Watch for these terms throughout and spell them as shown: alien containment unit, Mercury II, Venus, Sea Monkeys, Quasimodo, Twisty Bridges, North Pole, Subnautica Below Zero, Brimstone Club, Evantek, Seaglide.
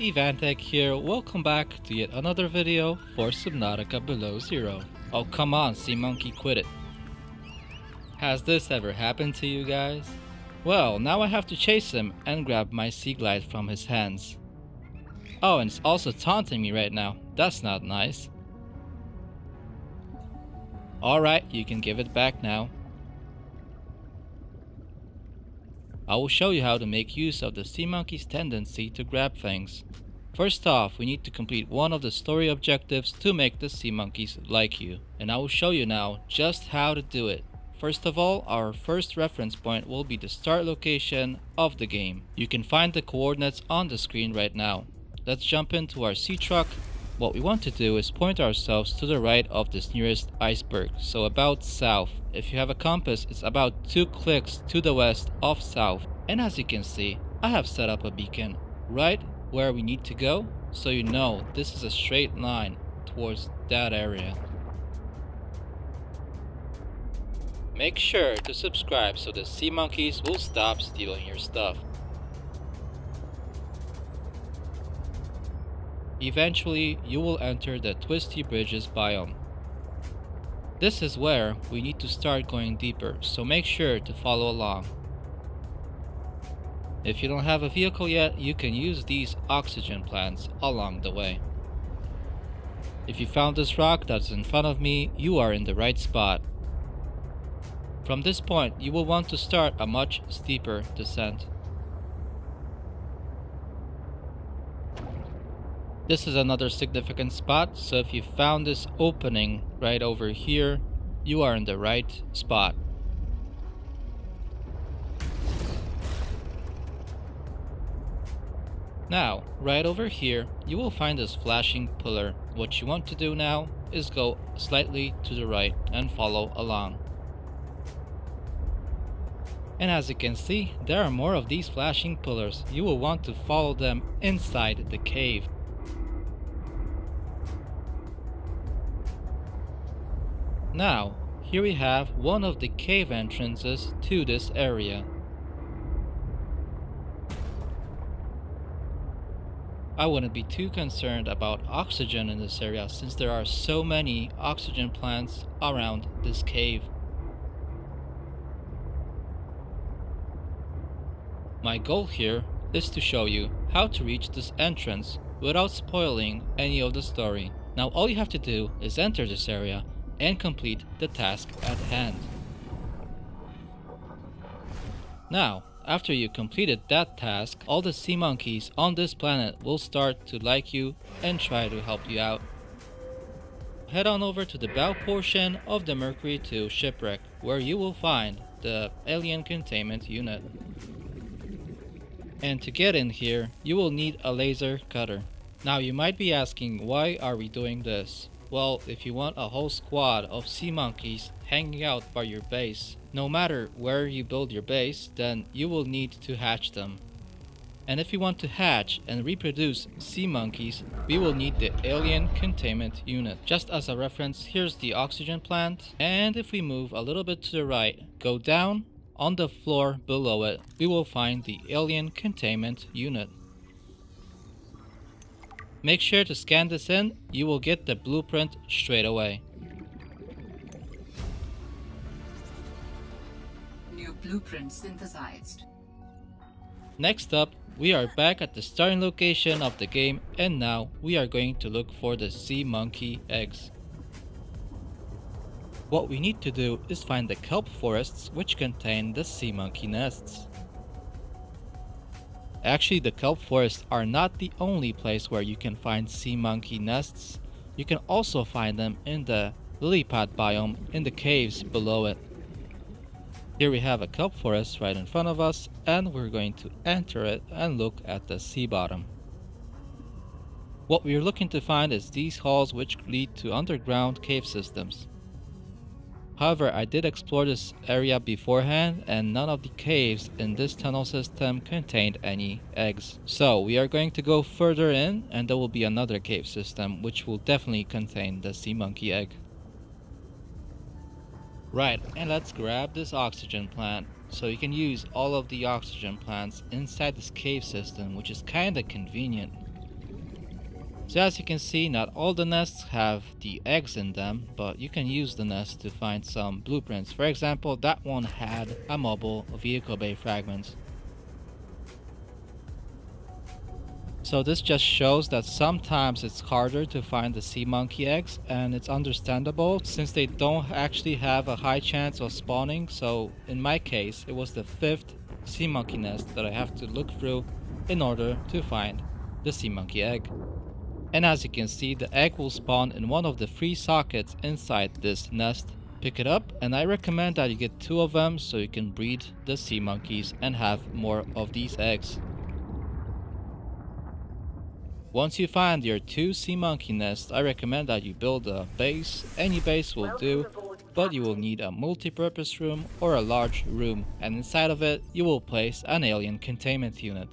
Evantek here, welcome back to yet another video for Subnautica Below Zero. Oh come on, Sea Monkey, quit it. Has this ever happened to you guys? Well, now I have to chase him and grab my Seaglide from his hands. Oh, and it's also taunting me right now, that's not nice. Alright, you can give it back now. I will show you how to make use of the sea monkey's tendency to grab things. First off, we need to complete one of the story objectives to make the sea monkeys like you. And I will show you now just how to do it. First of all, our first reference point will be the start location of the game. You can find the coordinates on the screen right now. Let's jump into our sea truck. What we want to do is point ourselves to the right of this nearest iceberg, so about south. If you have a compass, it's about 2 clicks to the west of south. And as you can see, I have set up a beacon right where we need to go, so you know this is a straight line towards that area. Make sure to subscribe so the sea monkeys will stop stealing your stuff. Eventually, you will enter the Twisty Bridges biome. This is where we need to start going deeper, so make sure to follow along. If you don't have a vehicle yet, you can use these oxygen plants along the way. If you found this rock that's in front of me, you are in the right spot. From this point, you will want to start a much steeper descent. This is another significant spot, so if you found this opening right over here, you are in the right spot. Now, right over here, you will find this flashing pillar. What you want to do now is go slightly to the right and follow along. And as you can see, there are more of these flashing pillars. You will want to follow them inside the cave. Now, here we have one of the cave entrances to this area. I wouldn't be too concerned about oxygen in this area since there are so many oxygen plants around this cave. My goal here is to show you how to reach this entrance without spoiling any of the story. Now all you have to do is enter this area and complete the task at hand. Now, after you completed that task, all the sea monkeys on this planet will start to like you and try to help you out. Head on over to the bow portion of the Mercury II shipwreck, where you will find the alien containment unit. And to get in here, you will need a laser cutter. Now you might be asking, why are we doing this? Well, if you want a whole squad of sea monkeys hanging out by your base, no matter where you build your base, then you will need to hatch them. And if you want to hatch and reproduce sea monkeys, we will need the alien containment unit. Just as a reference, here's the oxygen plant, and if we move a little bit to the right, go down, on the floor below it, we will find the alien containment unit. Make sure to scan this in, you will get the blueprint straight away. New blueprint synthesized. Next up, we are back at the starting location of the game, and now we are going to look for the sea monkey eggs. What we need to do is find the kelp forests which contain the sea monkey nests. Actually, the kelp forests are not the only place where you can find sea monkey nests. You can also find them in the lily pad biome in the caves below it. Here we have a kelp forest right in front of us, and we're going to enter it and look at the sea bottom. What we're looking to find is these halls which lead to underground cave systems. However, I did explore this area beforehand and none of the caves in this tunnel system contained any eggs. So we are going to go further in and there will be another cave system which will definitely contain the sea monkey egg. Right, and let's grab this oxygen plant. So you can use all of the oxygen plants inside this cave system, which is kinda convenient. So as you can see, not all the nests have the eggs in them, but you can use the nest to find some blueprints. For example, that one had a mobile vehicle bay fragment. So this just shows that sometimes it's harder to find the sea monkey eggs, and it's understandable since they don't actually have a high chance of spawning. So in my case, it was the 5th sea monkey nest that I have to look through in order to find the sea monkey egg. And as you can see, the egg will spawn in one of the 3 sockets inside this nest. Pick it up, and I recommend that you get 2 of them so you can breed the sea monkeys and have more of these eggs. Once you find your 2 sea monkey nests, I recommend that you build a base. Any base will do, but you will need a multi-purpose room or a large room, and inside of it you will place an alien containment unit.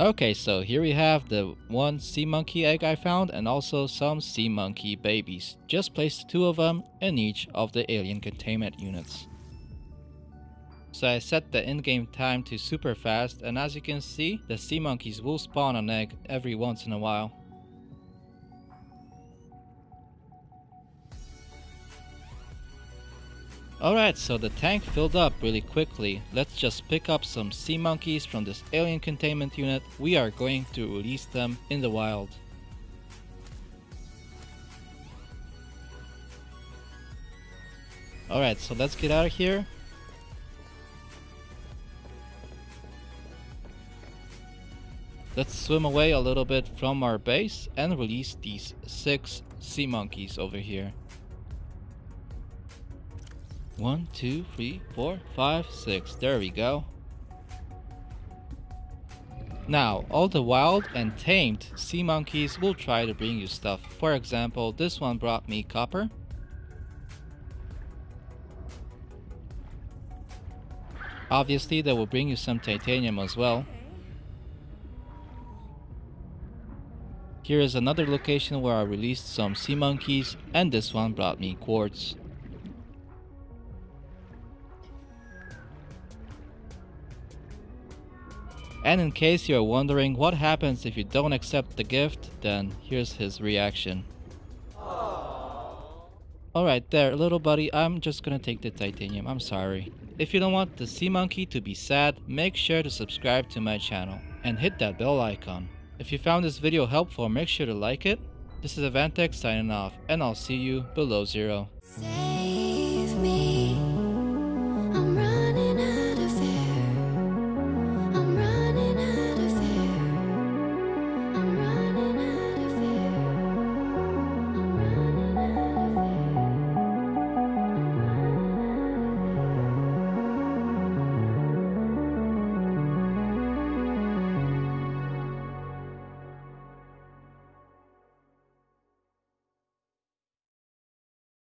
Okay, so here we have the 1 sea monkey egg I found and also some sea monkey babies. Just place 2 of them in each of the alien containment units. So I set the in-game time to super fast, and as you can see, the sea monkeys will spawn an egg every once in a while. Alright, so the tank filled up really quickly. Let's just pick up some sea monkeys from this alien containment unit. We are going to release them in the wild. Alright, so let's get out of here. Let's swim away a little bit from our base and release these 6 sea monkeys over here. 1, 2, 3, 4, 5, 6. There we go. Now, all the wild and tamed sea monkeys will try to bring you stuff. For example, this one brought me copper. Obviously, they will bring you some titanium as well. Here is another location where I released some sea monkeys, and this one brought me quartz. And in case you're wondering what happens if you don't accept the gift, then here's his reaction. Alright there, little buddy, I'm just gonna take the titanium, I'm sorry. If you don't want the sea monkey to be sad, make sure to subscribe to my channel and hit that bell icon. If you found this video helpful, make sure to like it. This is Evantek signing off, and I'll see you below zero. Save me.